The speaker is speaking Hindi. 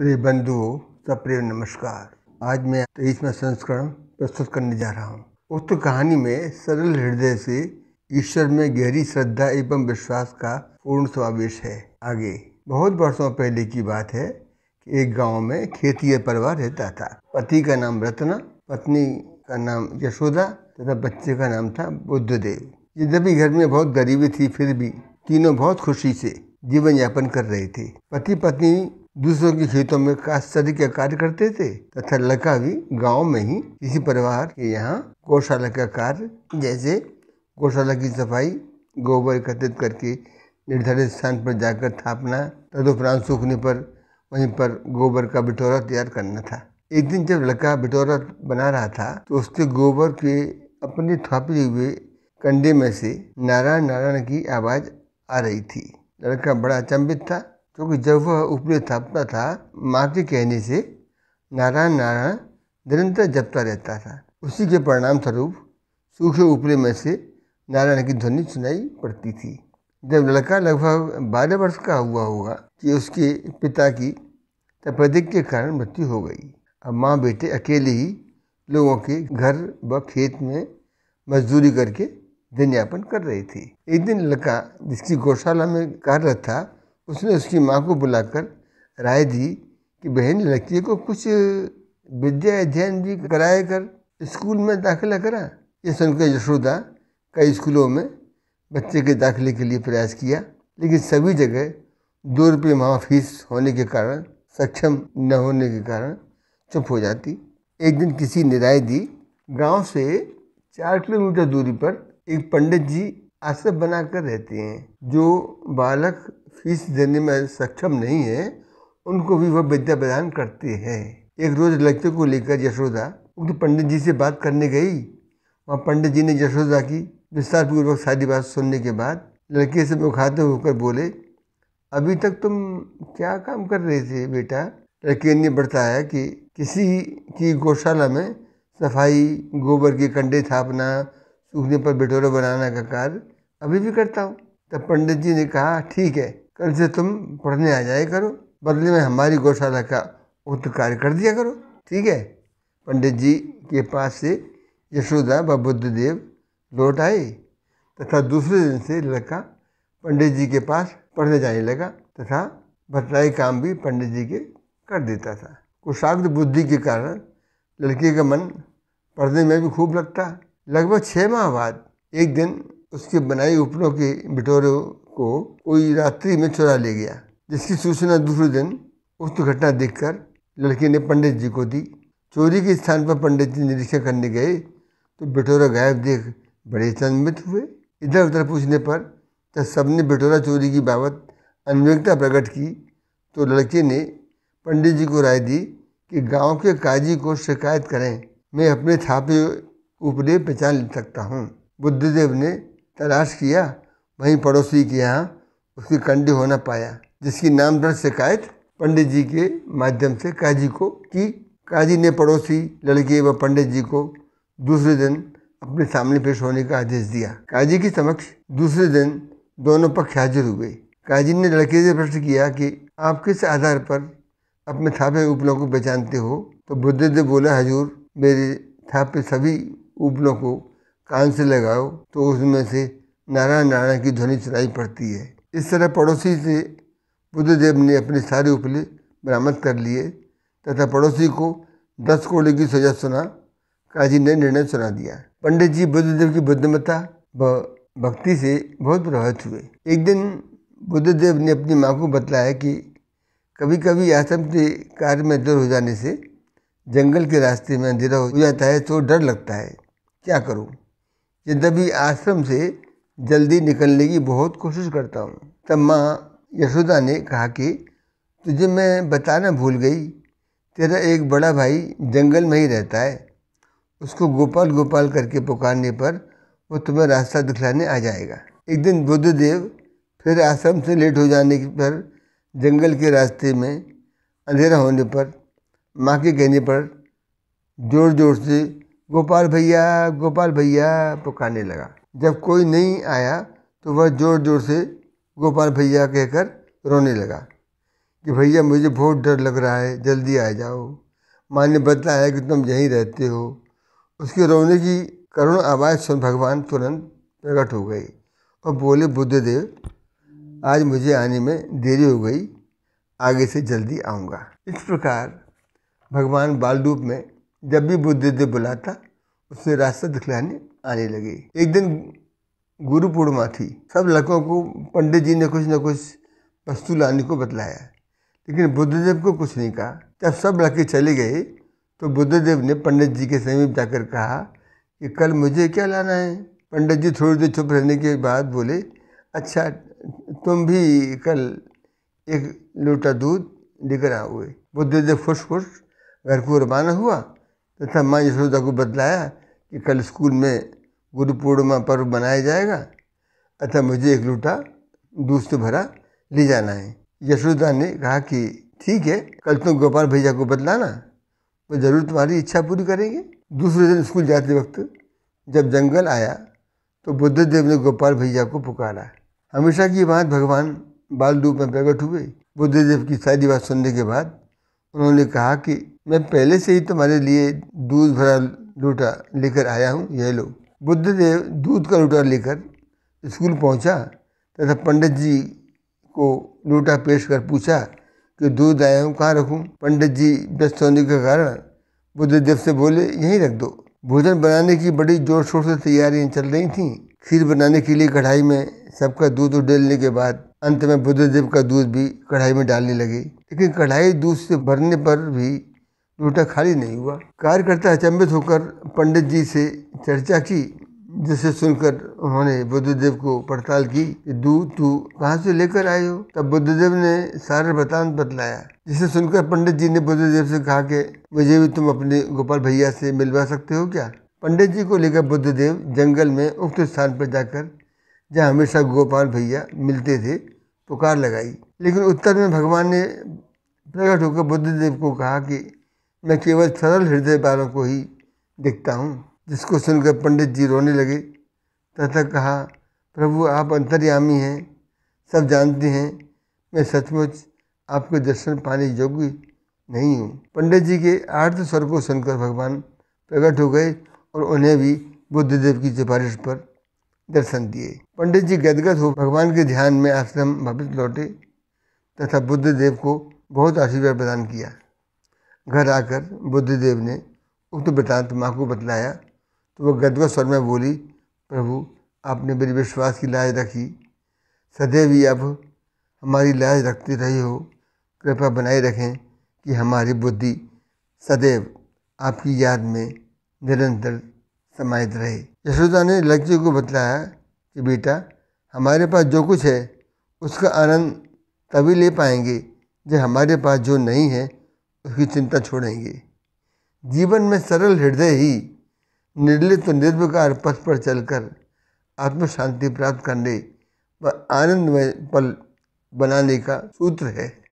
प्रिय बंधुओं सप्रिय नमस्कार। आज मैं 23वां संस्करण प्रस्तुत करने जा रहा हूँ। उक्त कहानी में सरल हृदय से ईश्वर में गहरी श्रद्धा एवं विश्वास का पूर्ण समावेश है। आगे बहुत वर्षों पहले की बात है कि एक गांव में खेतिहर परिवार रहता था। पति का नाम रत्ना, पत्नी का नाम यशोदा तथा बच्चे का नाम था बुद्धदेव। यद्यपि घर में बहुत गरीबी थी, फिर भी तीनों बहुत खुशी से जीवन यापन कर रहे थे। पति पत्नी दूसरों के खेतों में काश्तकारी का कार्य करते थे तथा लड़का भी गांव में ही किसी परिवार के यहाँ गौशाला का कार्य, जैसे गौशाला की सफाई, गोबर एकत्रित करके निर्धारित स्थान पर जाकर थापना, तदुपरांत सूखने पर वहीं पर गोबर का बिटोरा तैयार करना था। एक दिन जब लड़का बिटोरा बना रहा था तो उसके गोबर के अपने थापे हुए कंडे में से नारायण नारायण की आवाज़ आ रही थी। लड़का बड़ा अचंभित था क्योंकि जब वह ऊपरी थापता था, माँ के कहने से नारायण नारायण निरंतर जपता रहता था। उसी के परिणाम स्वरूप सूखे ऊपरे में से नारायण की ध्वनि सुनाई पड़ती थी। जब लड़का लगभग 12 वर्ष का हुआ होगा कि उसके पिता की तपेदिक के कारण मृत्यु हो गई। अब माँ बेटे अकेले ही लोगों के घर व खेत में मजदूरी करके दिन यापन कर रही थी। एक दिन लड़का जिसकी गौशाला में कार्यरत था, उसने उसकी माँ को बुलाकर राय दी कि बहन, लड़की को कुछ विद्या अध्ययन भी कराया कर, स्कूल में दाखिला करा। ये सुनकर यशोदा कई स्कूलों में बच्चे के दाखिले के लिए प्रयास किया, लेकिन सभी जगह 2 रुपये माह फीस होने के कारण, सक्षम न होने के कारण चुप हो जाती। एक दिन किसी ने राय दी, गाँव से 4 किलोमीटर दूरी पर एक पंडित जी आश्रम बनाकर रहते हैं। जो बालक फीस देने में सक्षम नहीं है, उनको भी वह विद्या प्रदान करते हैं। एक रोज लड़के को लेकर यशोदा उक्त पंडित जी से बात करने गई। वहाँ पंडित जी ने यशोदा की विस्तारपूर्वक सारी बात सुनने के बाद लड़के से मुखातिब होकर बोले, अभी तक तुम क्या काम कर रहे थे बेटा? लड़के ने बताया कि किसी की गौशाला में सफाई, गोबर के कंडे थापना, सूखने पर बिटोरा बनाना का कार्य अभी भी करता हूँ। तब पंडित जी ने कहा, ठीक है, कल से तुम पढ़ने आ जाया करो, बदले में हमारी गौशाला का उक्त कार्य कर दिया करो, ठीक है। पंडित जी के पास से यशोदा व बुद्धदेव लौट आए तथा दूसरे दिन से लड़का पंडित जी के पास पढ़ने जाने लगा तथा भटलाई काम भी पंडित जी के कर देता था। कुशाग्र बुद्धि के कारण लड़के का मन पढ़ने में भी खूब लगता। लगभग 6 माह बाद एक दिन उसके बनाई उपलों के बिटोरों को कोई रात्रि में चुरा ले गया, जिसकी सूचना दूसरे दिन उक्त घटना देखकर लड़के ने पंडित जी को दी। चोरी के स्थान पर पंडित जी निरीक्षण करने गए तो बिटोरा गायब देख बड़े अचंभित हुए। इधर उधर पूछने पर जब सबने बिटोरा चोरी की बाबत अनिश्चितता प्रकट की तो लड़के ने पंडित जी को राय दी कि गाँव के काजी को शिकायत करें, मैं अपने थापे उपरे पहचान ले सकता हूँ। बुद्धदेव ने तलाश किया, वहीं पड़ोसी के यहाँ उसके कंडे होना पाया, जिसकी नामदर्ज शिकायत पंडित जी के माध्यम से काजी को की। काजी ने पड़ोसी लड़के व पंडित जी को दूसरे दिन अपने सामने पेश होने का आदेश दिया। काजी के समक्ष दूसरे दिन दोनों पक्ष हाजिर हुए। काजी ने लड़के से प्रश्न किया कि आप किस आधार पर अपने थापे उपलों को पहचानते हो? तो बुद्धदेव बोला, हजूर, मेरे थापे सभी उपलों को कान से लगाओ तो उसमें से नारायण नारायण की ध्वनि सुनाई पड़ती है। इस तरह पड़ोसी से बुद्धदेव ने अपने सारे उपले बरामद कर लिए तथा पड़ोसी को 10 कोड़े की सजा सुना काजी ने निर्णय सुना दिया। पंडित जी बुद्धदेव की बुद्धिमत्ता व भक्ति से बहुत प्रभावित हुए। एक दिन बुद्धदेव ने अपनी माँ को बतलाया कि कभी कभी आश्रम के कार्य में देर हो जाने से जंगल के रास्ते में अंधेरा हो जाता है तो डर लगता है, क्या करूं? यद्यपि आश्रम से जल्दी निकलने की बहुत कोशिश करता हूं। तब माँ यशोदा ने कहा कि तुझे मैं बताना भूल गई, तेरा एक बड़ा भाई जंगल में ही रहता है, उसको गोपाल गोपाल करके पुकारने पर वो तुम्हें रास्ता दिखलाने आ जाएगा। एक दिन बुद्धदेव फिर आश्रम से लेट हो जाने पर जंगल के रास्ते में अंधेरा होने पर माँ के कहने पर ज़ोर ज़ोर से गोपाल भैया पुकारने लगा। जब कोई नहीं आया तो वह ज़ोर ज़ोर से गोपाल भैया कहकर रोने लगा। कि भैया मुझे बहुत डर लग रहा है, जल्दी आ जाओ, माँ ने बताया कि तुम यहीं रहते हो। उसके रोने की करुण आवाज़ सुन भगवान तुरंत प्रकट हो गए और बोले, बुद्धदेव आज मुझे आने में देरी हो गई, आगे से जल्दी आऊँगा। इस प्रकार भगवान बाल रूप में जब भी बुद्धदेव बुलाता उससे रास्ता दिखलाने आने लगे। एक दिन गुरु पूर्णिमा थी, सब लड़कों को पंडित जी ने कुछ न कुछ वस्तु लाने को बतलाया, लेकिन बुद्धदेव को कुछ नहीं कहा। जब सब लड़के चले गए तो बुद्धदेव ने पंडित जी के समीप जाकर कहा कि कल मुझे क्या लाना है। पंडित जी थोड़ी देर चुप रहने के बाद बोले, अच्छा तुम भी कल एक लोटा दूध लेकर आओगे। बुद्धदेव खुश घर को रवाना हुआ तथा माँ यशोदा को बतलाया कि कल स्कूल में गुरु पूर्णिमा पर्व मनाया जाएगा, अतः मुझे एक लोटा दूध से भरा ले जाना है। यशोदा ने कहा कि ठीक है, कल तुम गोपाल भैया को बतलाना, वो जरूर तुम्हारी इच्छा पूरी करेंगे। दूसरे दिन स्कूल जाते वक्त जब जंगल आया तो बुद्धदेव ने गोपाल भैया को पुकारा। हमेशा की बात भगवान बाल रूप में प्रकट हुए। बुद्धदेव की सारी बात सुनने के बाद उन्होंने कहा कि मैं पहले से ही तुम्हारे लिए दूध भरा लोटा लेकर आया हूँ, यह लो। बुद्धदेव दूध का लोटा लेकर स्कूल पहुँचा तथा पंडित जी को लोटा पेश कर पूछा कि दूध आया हूँ, कहाँ रखूँ। पंडित जी व्यस्त होने के कारण बुद्धदेव से बोले, यहीं रख दो। भोजन बनाने की बड़ी जोर शोर से तैयारियाँ चल रही थीं। खीर बनाने के लिए कढ़ाई में सबका दूध उडेलने के बाद अंत में बुद्धदेव का दूध भी कढ़ाई में डालने लगे, लेकिन कढ़ाई दूध से भरने पर भी लोटा खाली नहीं हुआ। कार्यकर्ता अचंभित होकर पंडित जी से चर्चा की, जिसे सुनकर उन्होंने बुद्धदेव को पड़ताल की, दूध तू कहाँ से लेकर आए हो। तब बुद्धदेव ने सारा वृतांत बतलाया, जिसे सुनकर पंडित जी ने बुद्धदेव से कहा कि मुझे भी तुम अपने गोपाल भैया से मिलवा सकते हो क्या। पंडित जी को लेकर बुद्धदेव जंगल में उक्त स्थान पर जाकर, जहाँ हमेशा गोपाल भैया मिलते थे, पुकार लगाई। लेकिन उत्तर में भगवान ने प्रकट होकर बुद्धदेव को कहा कि मैं केवल सरल हृदय वालों को ही दिखता हूँ, जिसको सुनकर पंडित जी रोने लगे तथा कहा, प्रभु आप अंतर्यामी हैं, सब जानते हैं, मैं सचमुच आपके दर्शन पाने योग्य नहीं हूँ। पंडित जी के आर्त स्वर को सुनकर भगवान प्रकट हो गए और उन्हें भी बुद्धदेव की सिफारिश पर दर्शन दिए। पंडित जी गदगद हो भगवान के ध्यान में आश्रम वापस लौटे तथा बुद्धदेव को बहुत आशीर्वाद प्रदान किया। घर आकर बुद्धदेव ने उक्त वृतांत माँ को बतलाया तो वह गदगद स्वर में बोली, प्रभु आपने मेरे विश्वास की लाज रखी, सदैव ही अब हमारी लाज रखते रहे हो, कृपा बनाए रखें कि हमारी बुद्धि सदैव आपकी याद में निरंतर समाहित रहे। यशोदा ने लड़की को बतलाया कि बेटा हमारे पास जो कुछ है उसका आनंद तभी ले पाएंगे जब हमारे पास जो नहीं है उसकी चिंता छोड़ेंगे। जीवन में सरल हृदय ही निर्लिप्त निर्विकार पथ पर चलकर आत्म शांति प्राप्त करने व आनंदमय पल बनाने का सूत्र है।